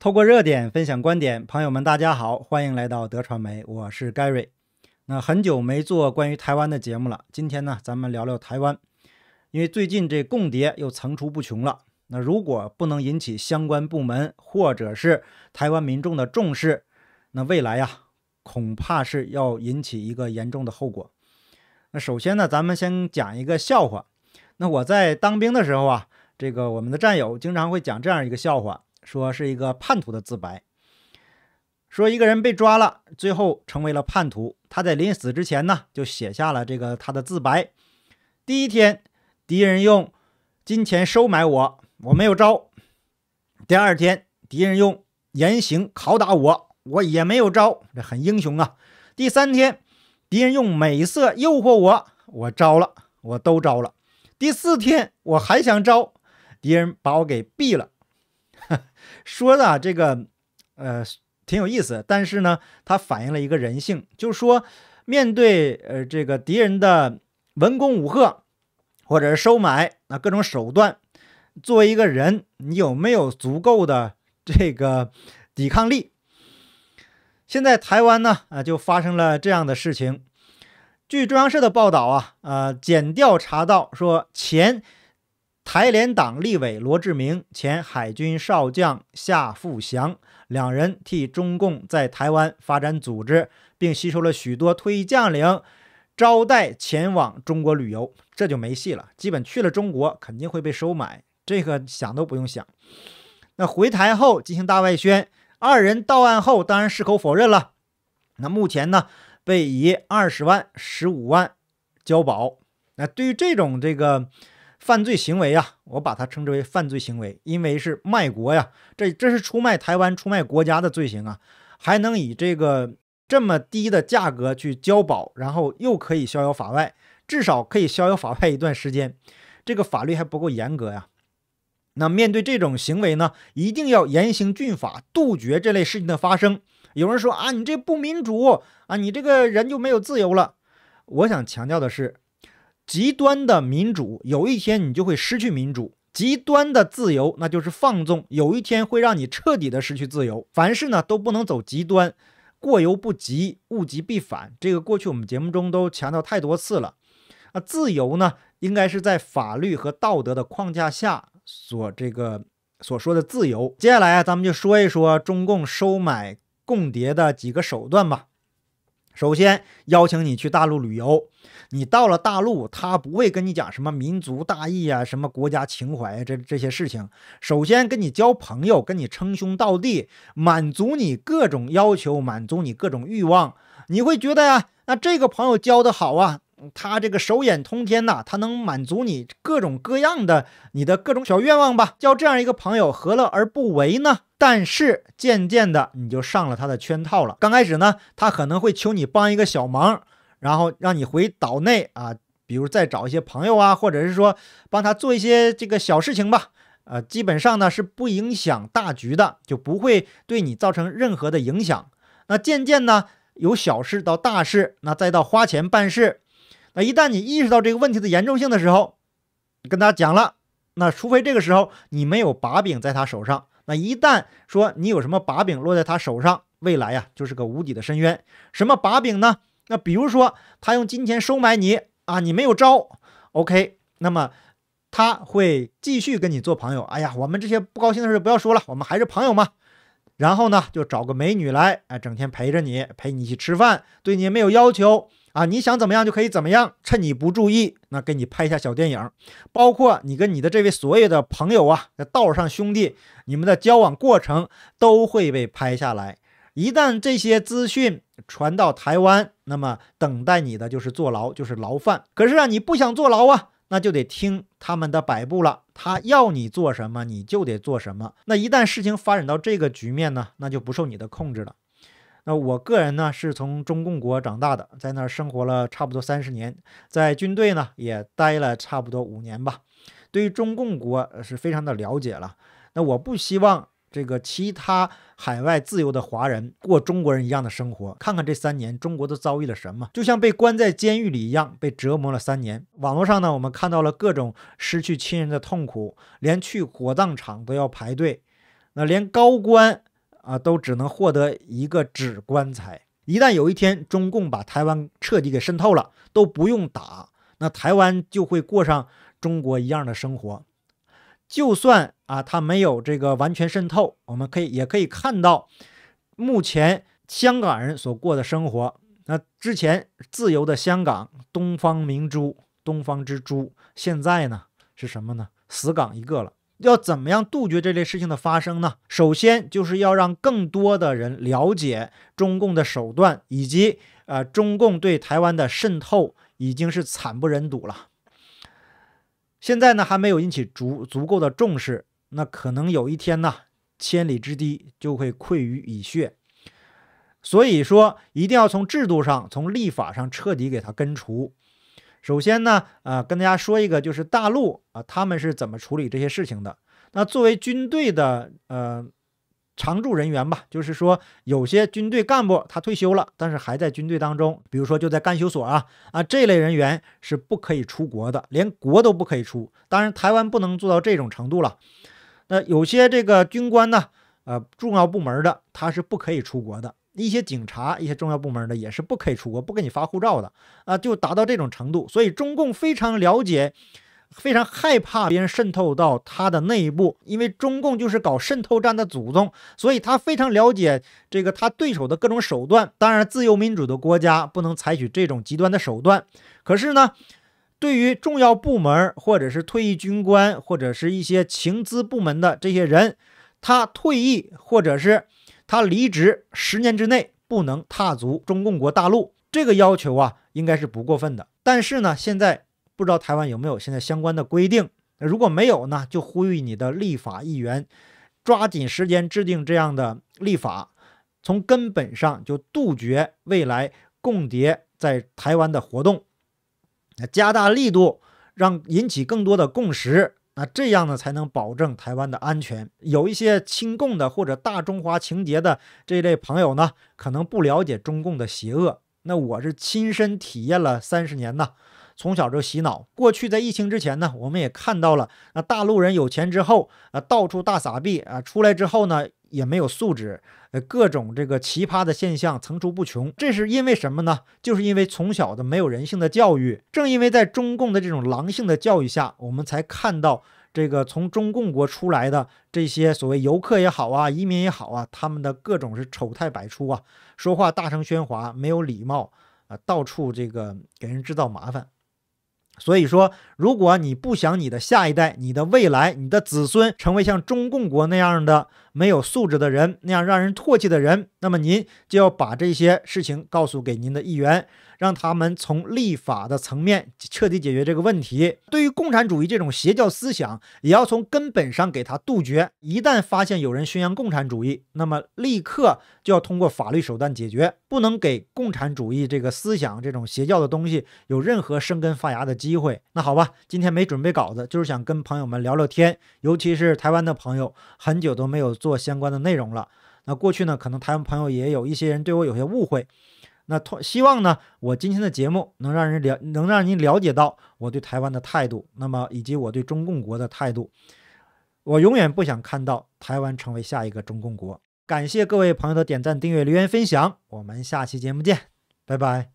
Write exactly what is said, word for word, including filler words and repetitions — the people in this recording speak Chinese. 透过热点分享观点，朋友们大家好，欢迎来到德传媒，我是 Gary。 那很久没做关于台湾的节目了，今天呢咱们聊聊台湾，因为最近这共谍又层出不穷了。那如果不能引起相关部门或者是台湾民众的重视，那未来呀恐怕是要引起一个严重的后果。那首先呢咱们先讲一个笑话。那我在当兵的时候啊，这个我们的战友经常会讲这样一个笑话，说是一个叛徒的自白，说一个人被抓了，最后成为了叛徒。他在临死之前呢，就写下了这个他的自白。第一天，敌人用金钱收买我，我没有招；第二天，敌人用严刑拷打我，我也没有招，这很英雄啊。第三天，敌人用美色诱惑我，我招了，我都招了。第四天，我还想招，敌人把我给毙了。说的、啊、这个呃挺有意思，但是呢它反映了一个人性，就是说面对呃这个敌人的文攻武吓或者是收买啊各种手段，作为一个人你有没有足够的这个抵抗力。现在台湾呢啊就发生了这样的事情。据中央社的报道啊，呃检调查到说前台联党立委罗志明、前海军少将夏富祥两人替中共在台湾发展组织，并吸收了许多退役将领招待前往中国旅游，这就没戏了，基本去了中国肯定会被收买，这个想都不用想。那回台后进行大外宣，二人到案后当然矢口否认了。那目前呢被以二十万、十五万交保。那对于这种这个犯罪行为啊，我把它称之为犯罪行为，因为是卖国呀，这这是出卖台湾、出卖国家的罪行啊，还能以这个这么低的价格去交保，然后又可以逍遥法外，至少可以逍遥法外一段时间，这个法律还不够严格呀。那面对这种行为呢，一定要严刑峻法，杜绝这类事情的发生。有人说啊，你这不民主啊，你这个人就没有自由了。我想强调的是，极端的民主有一天你就会失去民主，极端的自由那就是放纵，有一天会让你彻底的失去自由。凡事呢都不能走极端，过犹不及，物极必反，这个过去我们节目中都强调太多次了啊。自由呢应该是在法律和道德的框架下所这个所说的自由。接下来啊咱们就说一说中共收买共谍的几个手段吧。首先邀请你去大陆旅游，你到了大陆他不会跟你讲什么民族大义啊，什么国家情怀、啊、这这些事情，首先跟你交朋友，跟你称兄道弟，满足你各种要求，满足你各种欲望。你会觉得呀、啊，那这个朋友交的好啊，他这个手眼通天呐、啊，他能满足你各种各样的你的各种小愿望吧，交这样一个朋友何乐而不为呢？但是渐渐的你就上了他的圈套了。刚开始呢他可能会求你帮一个小忙，然后让你回岛内啊，比如再找一些朋友啊，或者是说帮他做一些这个小事情吧，呃，基本上呢是不影响大局的，就不会对你造成任何的影响。那渐渐呢由小事到大事，那再到花钱办事，那一旦你意识到这个问题的严重性的时候，跟他讲了，那除非这个时候你没有把柄在他手上，那一旦说你有什么把柄落在他手上，未来呀就是个无底的深渊。什么把柄呢？那比如说他用金钱收买你啊，你没有招 OK， 那么他会继续跟你做朋友，哎呀我们这些不高兴的事不要说了，我们还是朋友嘛。然后呢就找个美女来，哎，整天陪着你，陪你一起吃饭，对你也没有要求啊，你想怎么样就可以怎么样，趁你不注意，那给你拍一下小电影。包括你跟你的这位所有的朋友啊，在道上兄弟，你们的交往过程都会被拍下来。一旦这些资讯传到台湾，那么等待你的就是坐牢，就是牢饭。可是啊，你不想坐牢啊，那就得听他们的摆布了，他要你做什么你就得做什么。那一旦事情发展到这个局面呢，那就不受你的控制了。那我个人呢是从中共国长大的，在那儿生活了差不多三十年，在军队呢也待了差不多五年吧，对于中共国是非常的了解了。那我不希望这个其他海外自由的华人过中国人一样的生活，看看这三年中国都遭遇了什么，就像被关在监狱里一样，被折磨了三年。网络上呢我们看到了各种失去亲人的痛苦，连去火葬场都要排队，那连高官啊，都只能获得一个纸棺材。一旦有一天中共把台湾彻底给渗透了，都不用打，那台湾就会过上中国一样的生活。就算啊，它没有这个完全渗透，我们可以也可以看到，目前香港人所过的生活。那之前自由的香港，东方明珠，东方之珠，现在呢是什么呢？死港一个了。要怎么样杜绝这类事情的发生呢？首先就是要让更多的人了解中共的手段，以及呃中共对台湾的渗透已经是惨不忍睹了。现在呢还没有引起足足够的重视，那可能有一天呢千里之堤就会溃于蚁穴。所以说一定要从制度上，从立法上彻底给它根除。首先呢，呃，跟大家说一个，就是大陆啊、呃，他们是怎么处理这些事情的。那作为军队的呃常驻人员吧，就是说有些军队干部他退休了，但是还在军队当中，比如说就在干休所啊啊这类人员是不可以出国的，连国都不可以出。当然，台湾不能做到这种程度了。那有些这个军官呢，呃，重要部门的他是不可以出国的。一些警察、一些重要部门的也是不可以出国，不给你发护照的啊，就达到这种程度。所以中共非常了解，非常害怕别人渗透到他的内部，因为中共就是搞渗透战的祖宗，所以他非常了解这个他对手的各种手段。当然，自由民主的国家不能采取这种极端的手段。可是呢，对于重要部门或者是退役军官或者是一些情资部门的这些人，他退役或者是他离职十年之内不能踏足中共国大陆，这个要求啊应该是不过分的。但是呢，现在不知道台湾有没有现在相关的规定，如果没有呢，就呼吁你的立法议员抓紧时间制定这样的立法，从根本上就杜绝未来共谍在台湾的活动，加大力度让引起更多的共识。那这样呢才能保证台湾的安全。有一些亲共的或者大中华情结的这类朋友呢，可能不了解中共的邪恶。那我是亲身体验了三十年呢，从小就洗脑。过去在疫情之前呢，我们也看到了，那大陆人有钱之后啊，到处大撒币啊，出来之后呢也没有素质，呃，各种这个奇葩的现象层出不穷。这是因为什么呢？就是因为从小的没有人性的教育。正因为在中共的这种狼性的教育下，我们才看到这个从中共国出来的这些所谓游客也好啊，移民也好啊，他们的各种是丑态百出啊，说话大声喧哗，没有礼貌啊，到处这个给人制造麻烦。所以说，如果你不想你的下一代、你的未来、你的子孙成为像中共国那样的没有素质的人，那样让人唾弃的人，那么您就要把这些事情告诉给您的议员，让他们从立法的层面彻底解决这个问题。对于共产主义这种邪教思想，也要从根本上给它杜绝。一旦发现有人宣扬共产主义，那么立刻就要通过法律手段解决，不能给共产主义这个思想、这种邪教的东西有任何生根发芽的机会。那好吧，今天没准备稿子，就是想跟朋友们聊聊天，尤其是台湾的朋友，很久都没有做相关的内容了。那过去呢，可能台湾朋友也有一些人对我有些误会，那希望呢我今天的节目能让人了能让您了解到我对台湾的态度，那么以及我对中共国的态度。我永远不想看到台湾成为下一个中共国。感谢各位朋友的点赞、订阅、留言、分享，我们下期节目见，拜拜。